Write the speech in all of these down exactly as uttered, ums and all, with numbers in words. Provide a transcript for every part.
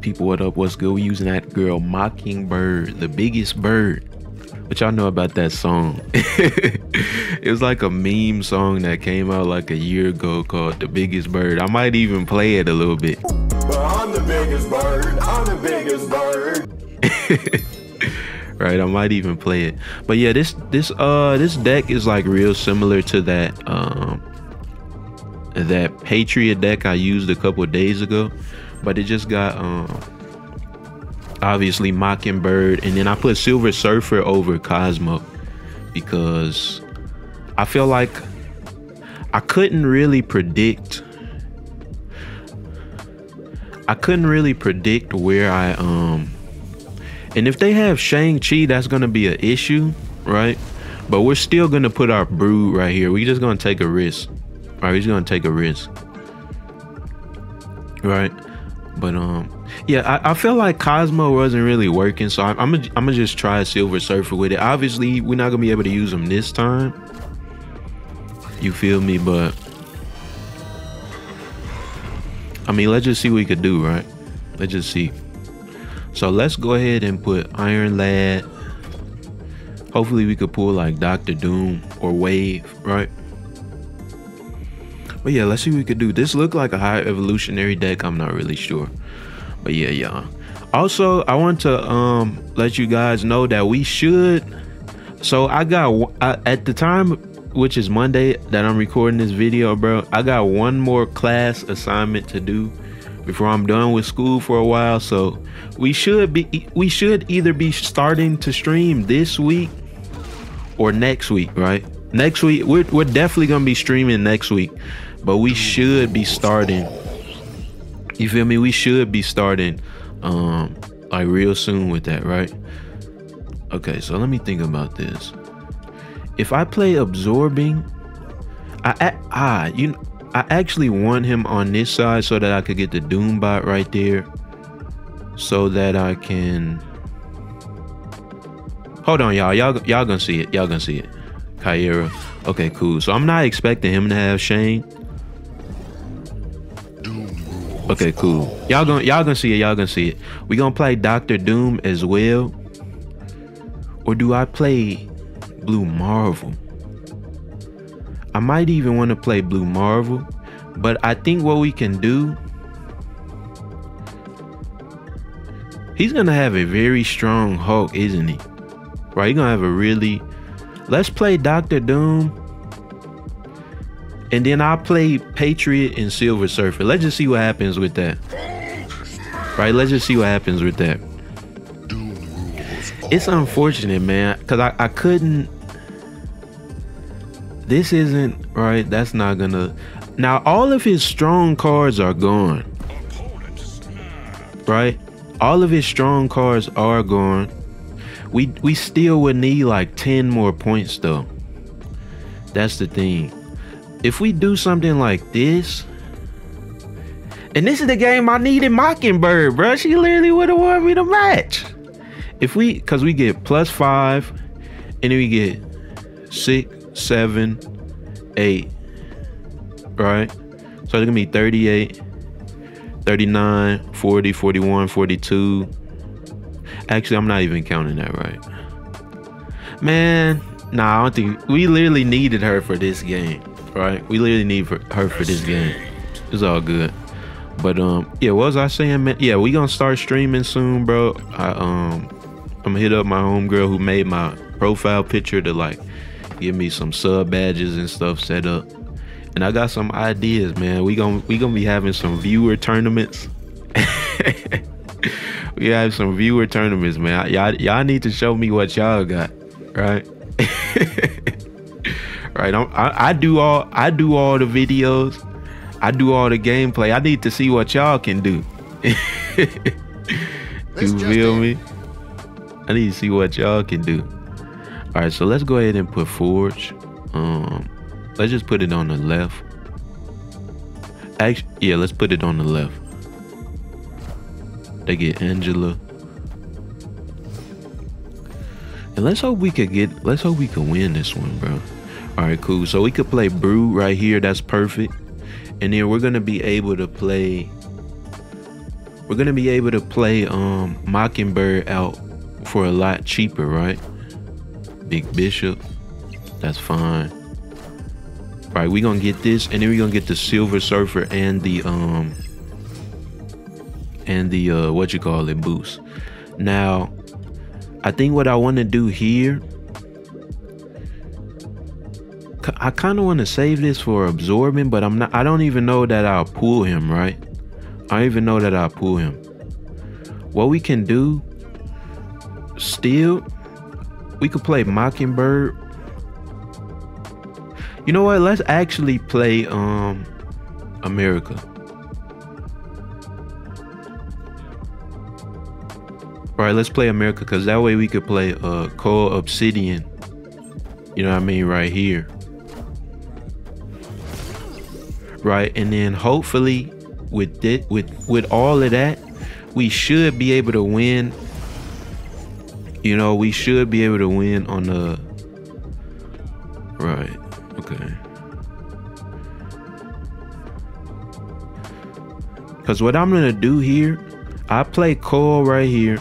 People, what up? What's good? We're using that girl Mockingbird, the biggest bird. What y'all know about that song? It was like a meme song that came out like a year ago called The Biggest Bird. I might even play it a little bit. I'm the biggest bird. I'm the biggest bird. Right, I might even play it. But yeah, this this uh this deck is like real similar to that um that Patriot deck I used a couple of days ago. But it just got um obviously Mockingbird, and then I put Silver Surfer over Cosmo because I feel like I couldn't really predict I couldn't really predict where I um and if they have Shang-Chi, that's gonna be an issue, right? But we're still gonna put our brood right here. We're just gonna take a risk. Alright, we're just gonna take a risk. Right? But um yeah, I, I feel like Cosmo wasn't really working, so I, I'm gonna I'm gonna just try Silver Surfer with it. Obviously, we're not gonna be able to use him this time. You feel me? But I mean, let's just see what we could do, right? Let's just see. So let's go ahead and put Iron Lad. Hopefully, we could pull like Doctor Doom or Wave, right? But yeah, let's see what we could do. This looked like a high evolutionary deck. I'm not really sure. But yeah, y'all. Also, I want to um, let you guys know that we should. So I got, I, at the time, which is Monday that I'm recording this video, bro, I got one more class assignment to do before I'm done with school for a while. So we should be, we should either be starting to stream this week or next week, right? Next week, we're, we're definitely going to be streaming next week, but we should be starting, you feel me? We should be starting um, like real soon with that, right? Okay, so let me think about this. If I play Absorbing, I, I, I, you, I actually want him on this side so that I could get the Doom bot right there so that I can, hold on, y'all, y'all, y'all going to see it, y'all going to see it. Kyra. Okay, cool. So I'm not expecting him to have Shane. Okay, cool. Y'all gonna y'all gonna see it. Y'all gonna see it. We gonna play Doctor Doom as well, or do I play Blue Marvel? I might even want to play Blue Marvel, but I think what we can do. He's gonna have a very strong Hulk, isn't he? Right? He's gonna have a really. Let's play Doctor Doom, and then I'll play Patriot and Silver Surfer. Let's just see what happens with that. Right, let's just see what happens with that. It's unfortunate, man, because I, I couldn't... This isn't... Right, that's not gonna... Now, all of his strong cards are gone. Right? All of his strong cards are gone. We, we still would need like ten more points though. That's the thing. If we do something like this, and this is the game I needed Mockingbird, bro. She literally would have won me the match. If we, cause we get plus five, and then we get six, seven, eight, right? So it's gonna be thirty-eight, thirty-nine, forty, forty-one, forty-two. Actually, I'm not even counting that right. Man, nah, I don't think... We literally needed her for this game, right? We literally need for her for this game. It's all good. But, um, yeah, what was I saying, man? Yeah, we gonna start streaming soon, bro. I, um, I'm gonna hit up my homegirl who made my profile picture to, like, give me some sub badges and stuff set up. And I got some ideas, man. We gonna, we gonna be having some viewer tournaments. We have some viewer tournaments, man. Y'all, y'all need to show me what y'all got, right? Right. I'm, I, I do all, I do all the videos, I do all the gameplay. I need to see what y'all can do. You feel me? I need to see what y'all can do. All right, so let's go ahead and put Forge. Um, let's just put it on the left. Actually, yeah, let's put it on the left. They get Angela, and let's hope we could get let's hope we could win this one, bro. All right, cool. So we could play Brew right here. That's perfect. And then we're gonna be able to play we're gonna be able to play um Mockingbird out for a lot cheaper, right? Big Bishop, that's fine. All right, we're gonna get this, and then we're gonna get the Silver Surfer and the um and the uh what you call it boost. Now I think what I want to do here, I kind of want to save this for absorbing, but I'm not, I don't even know that I'll pull him, right? I don't even know that I'll pull him. What we can do still, we could play Mockingbird. You know what, let's actually play um America. All right, let's play America, because that way we could play uh Coal Obsidian, you know what I mean, right here, right? And then hopefully with it, with with all of that, we should be able to win. You know, we should be able to win on the right. Okay, because what I'm gonna do here, I play Coal right here.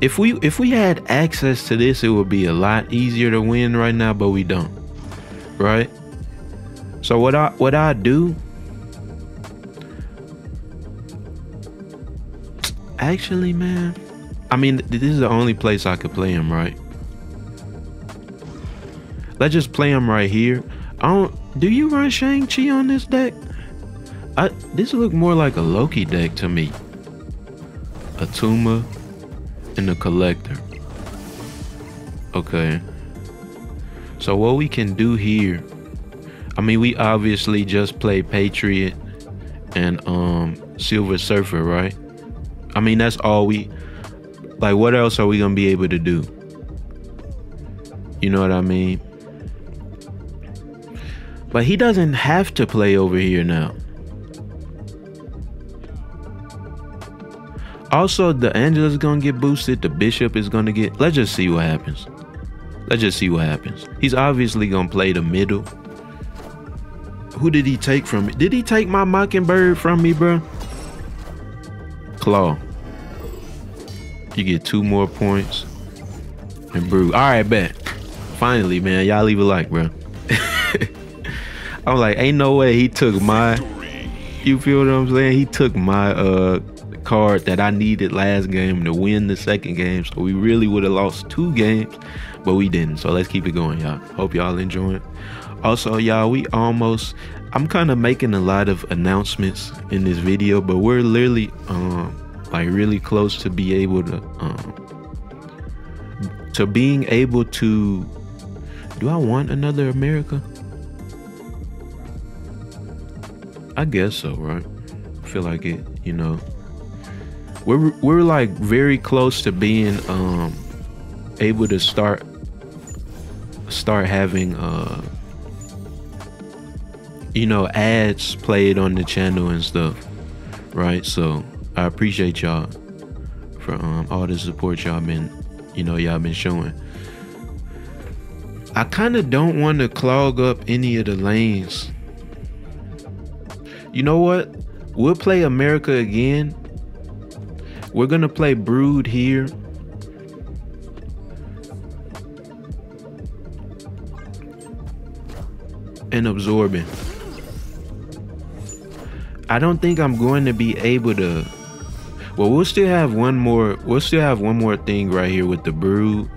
If we if we had access to this, it would be a lot easier to win right now, but we don't, right? So what I what I do, actually, man, I mean, this is the only place I could play him, right? Let's just play him right here. I don't. Do you run Shang-Chi on this deck? I this look more like a Loki deck to me. A Tuma. And the Collector. Okay, so what we can do here, I mean, we obviously just play Patriot and um Silver Surfer, right? I mean, that's all we, like, what else are we gonna be able to do? You know what I mean? But he doesn't have to play over here now. Also, the Angela's gonna get boosted. The Bishop is gonna get. Let's just see what happens. Let's just see what happens. He's obviously gonna play the middle. Who did he take from me? Did he take my Mockingbird from me, bro? Claw. You get two more points. And brew. All right, bet. Finally, man. Y'all leave a like, bro. I'm like, ain't no way he took my. You feel what I'm saying? He took my uh. card that I needed last game to win the second game, so we really would have lost two games, but we didn't. So let's keep it going, y'all. Hope y'all enjoying. Also, y'all, we almost, I'm kind of making a lot of announcements in this video, but we're literally um like really close to be able to um to being able to, do I want another America? I guess so, right? I feel like it, you know. We're, we're like very close to being um, able to start start having uh, you know, ads played on the channel and stuff, right? So I appreciate y'all for um, all the support y'all been, you know, y'all been showing. I kind of don't want to clog up any of the lanes. You know what? We'll play America again. We're gonna play Brood here. And absorbing. I don't think I'm going to be able to. Well, we'll still have one more, we'll still have one more thing right here with the Brood.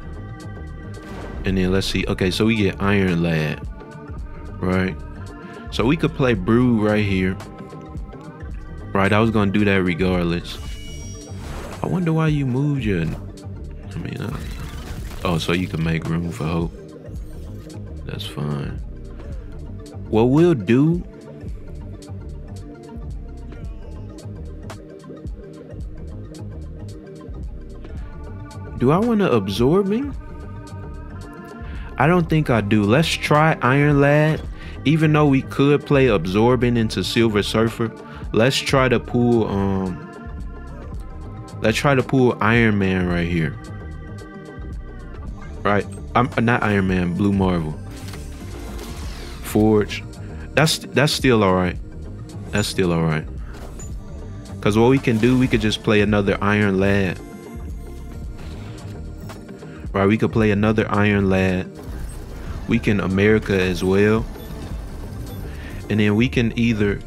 And then let's see. Okay, so we get Iron Lad. Right? So we could play Brood right here. Right, I was gonna do that regardless. I wonder why you moved your, I mean, I, oh, so you can make room for Hope. That's fine. What we'll do, do I want to absorb him? I don't think I do. Let's try Iron Lad. Even though we could play absorbing into Silver Surfer, let's try to pull, um, let's try to pull Iron Man right here. Right, I'm not Iron Man, Blue Marvel. Forge, that's that's still all right. That's still all right. Because what we can do, we could just play another Iron Lad. Right, we could play another Iron Lad. We can America as well. And then we can either...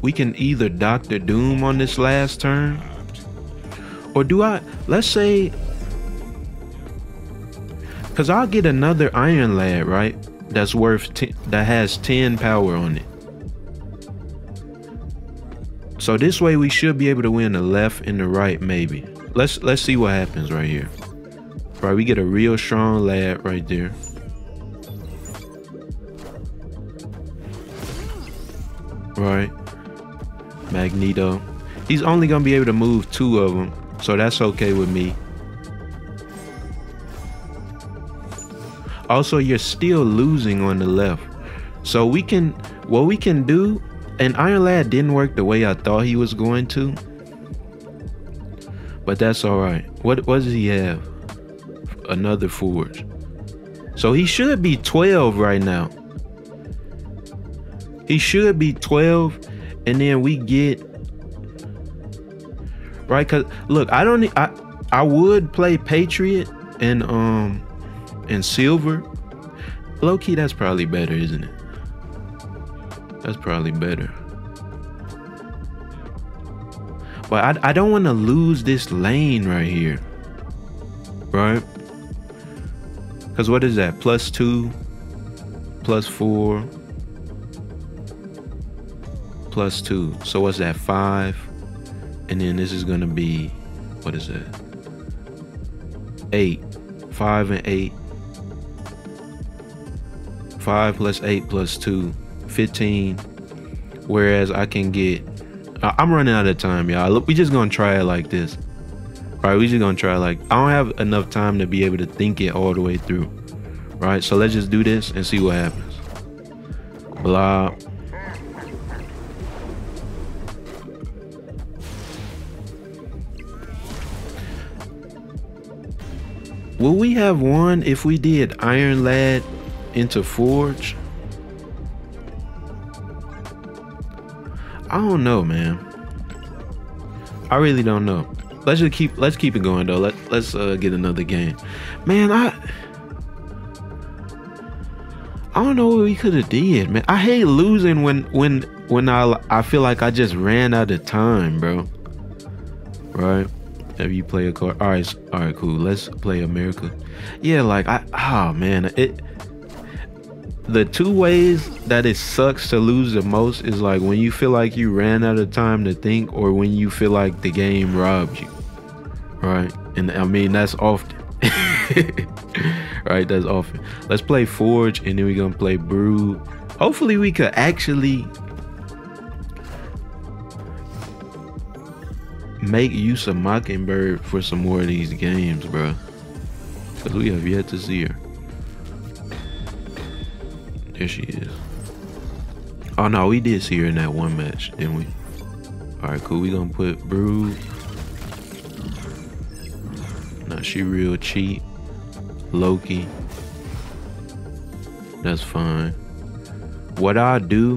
We can either Doctor Doom on this last turn. Or do I... Let's say... Because I'll get another Iron Lad, right? That's worth... ten, that has ten power on it. So this way we should be able to win the left and the right, maybe. Let's let's see what happens right here. Right, we get a real strong lad right there. Right. Magneto. He's only gonna be able to move two of them, so that's okay with me. Also, you're still losing on the left. So we can, what we can do, and Iron Lad didn't work the way I thought he was going to. But that's all right. What, what does he have? Another forge. So he should be twelve right now. He should be twelve. And then we get... Right, because look, I don't... I, I would play Patriot and, um, and Silver. Low-key, that's probably better, isn't it? That's probably better. But I, I don't want to lose this lane right here. Right? Because what is that? Plus two. Plus four. Plus two. So what's that? Five. And then this is going to be... What is that? Eight. Five and eight. Five plus eight plus two. fifteen, whereas I can get... I'm running out of time, y'all. We just gonna try it like this. Right, we just gonna try it like... I don't have enough time to be able to think it all the way through. Right, so let's just do this and see what happens. Blah. Will we have won if we did Iron Lad into Forge? I don't know, man. I really don't know. Let's just keep let's keep it going though. Let let's uh, get another game. Man, I I don't know what we could have did, man. I hate losing when when when I I feel like I just ran out of time, bro. Right? Have you play a card? All right, all right, cool. Let's play America. Yeah, like I oh man, it. The two ways that it sucks to lose the most is like when you feel like you ran out of time to think, or when you feel like the game robbed you, right? And I mean, that's often, right? That's often. Let's play Forge, and then we're gonna play Brew. Hopefully we could actually make use of Mockingbird for some more of these games, bro. Cause we have yet to see her. There she is. Oh no, we did see her in that one match, didn't we? Alright, cool. We gonna put Brew. Nah, she real cheap. Loki. That's fine. What I do,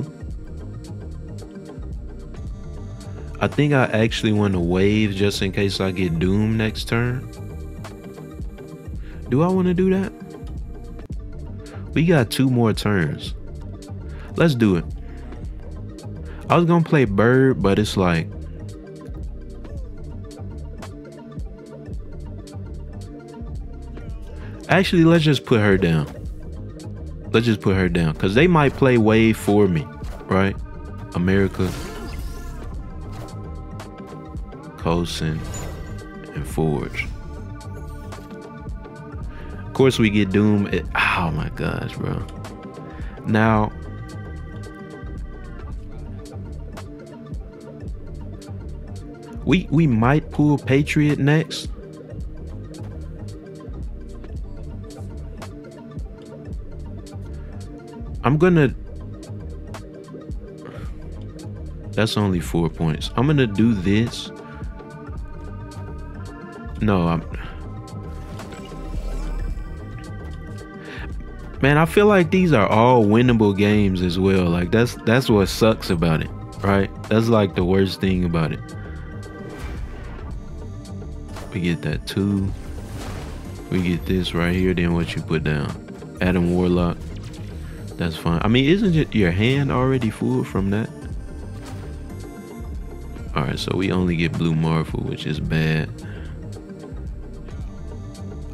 I think I actually want to wave just in case I get Doom next turn. Do I want to do that? We got two more turns. Let's do it. I was gonna play Bird, but it's like... Actually, let's just put her down. Let's just put her down, because they might play Wave for me, right? America, Coulson, and Forge. Of course, we get Doom. It, oh my gosh, bro. Now, we we might pull Patriot next. I'm gonna... That's only four points. I'm gonna do this. No, I'm... Man, I feel like these are all winnable games as well. Like that's that's what sucks about it, right? That's like the worst thing about it. We get that too. We get this right here, then what you put down. Adam Warlock. That's fine. I mean, isn't it your hand already full from that? Alright, so we only get Blue Marvel, which is bad.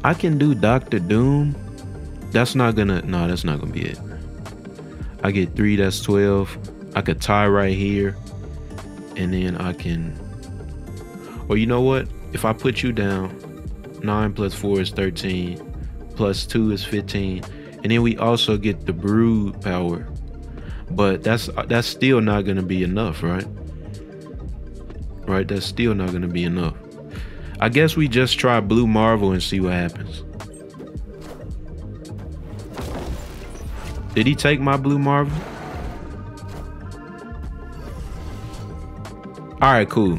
I can do Doctor Doom. That's not gonna, no, that's not gonna be it. I get three, that's twelve. I could tie right here. And then I can, well, you know what? If I put you down, nine plus four is thirteen, plus two is fifteen. And then we also get the brood power. But that's that's still not gonna be enough, right? Right, that's still not gonna be enough. I guess we just try Blue Marvel and see what happens. Did he take my Blue Marvel? All right, cool.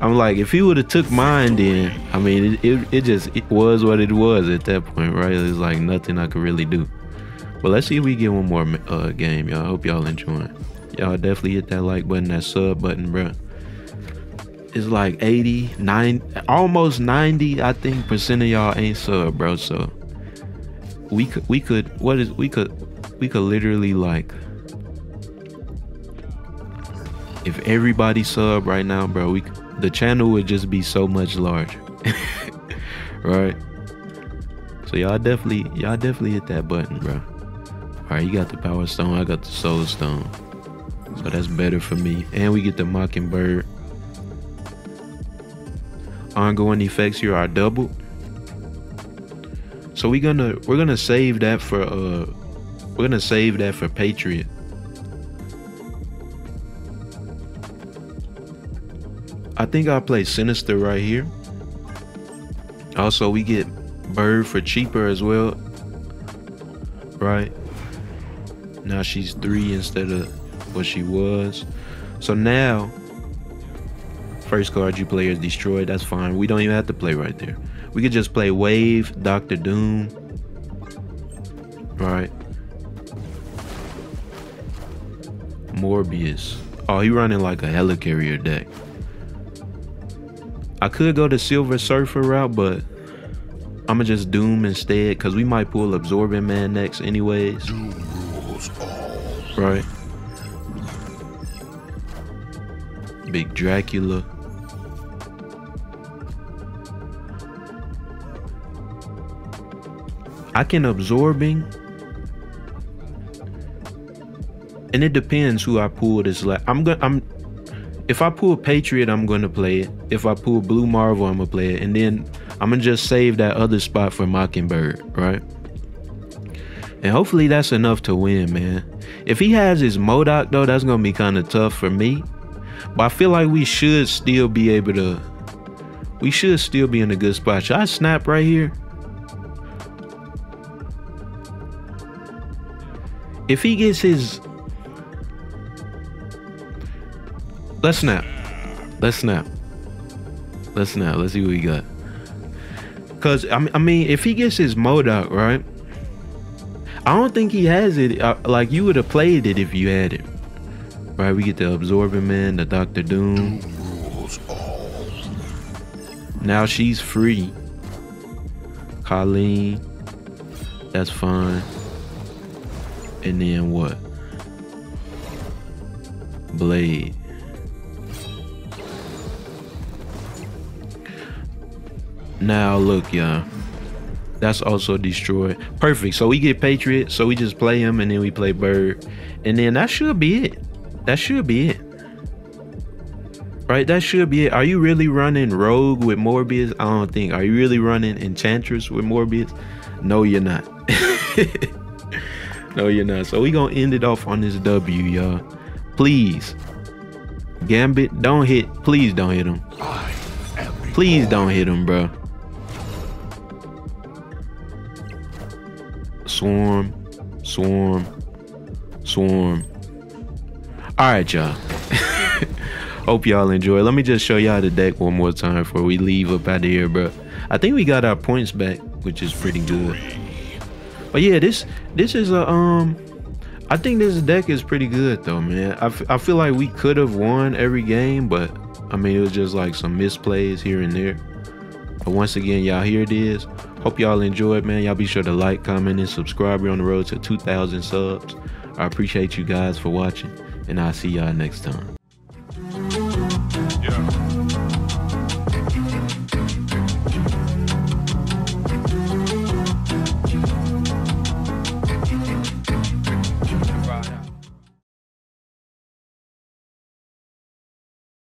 I'm like, if he would have took mine, then I mean, it, it, it just it was what it was at that point, right? It's like nothing I could really do. But let's see if we get one more uh, game, y'all. I hope y'all enjoying. Y'all definitely hit that like button, that sub button, bro. It's like eighty, nine, almost ninety, I think, percent of y'all ain't sub, bro. So we could, we could, what is, we could, we could literally like. If everybody sub right now, bro, we the channel would just be so much larger, right? So y'all definitely, y'all definitely hit that button, bro. All right, you got the Power Stone, I got the Soul Stone, so that's better for me. And we get the Mockingbird. Ongoing effects here are doubled, so we're gonna we're gonna save that for uh we're gonna save that for Patriot. I think I'll play Sinister right here. Also, we get Bird for cheaper as well. Right. Now she's three instead of what she was. So now, first card you play is destroyed. That's fine. We don't even have to play right there. We could just play Wave, Doctor Doom. Right. Morbius. Oh, he running like a Helicarrier deck. I could go the Silver Surfer route, but I'ma just Doom instead, cause we might pull Absorbing Man next anyways. Doom rules all. Right. Big Dracula. I can Absorbing. And it depends who I pull this like. I'm gonna I'm If I pull Patriot, I'm gonna play it. If I pull Blue Marvel, I'm gonna play it. And then I'm gonna just save that other spot for Mockingbird, right? And hopefully that's enough to win, man. If he has his MODOK though, that's gonna be kind of tough for me. But I feel like we should still be able to, we should still be in a good spot. Should I snap right here? If he gets his, Let's snap. Let's snap. Let's snap. Let's see what we got. Cause I mean, if he gets his MODOK, right? I don't think he has it. Like you would have played it if you had it, right? We get the Absorbing Man, the Doctor Doom. Now she's free. Colleen. That's fine. And then what? Blade. Now look, y'all, that's also destroyed. Perfect. So we get Patriot, so we just play him and then we play Bird, and then that should be it. That should be it, right? That should be it. Are you really running Rogue with Morbius? I don't think. Are you really running Enchantress with Morbius? No, you're not. No, you're not. So we gonna end it off on this W, y'all. Please, Gambit, don't hit. Please don't hit him. Please don't hit him, bro. Swarm, swarm, swarm. All right, y'all. Hope y'all enjoy. Let me just show y'all the deck one more time before we leave up out of here, bro. I think we got our points back, which is pretty good. But yeah, this this is a um I think this deck is pretty good though, man. I, f I feel like we could have won every game, but I mean, it was just like some misplays here and there. But once again, y'all, here it is. Hope y'all enjoyed, man. Y'all be sure to like, comment, and subscribe. We're on the road to two thousand subs. I appreciate you guys for watching, and I'll see y'all next time.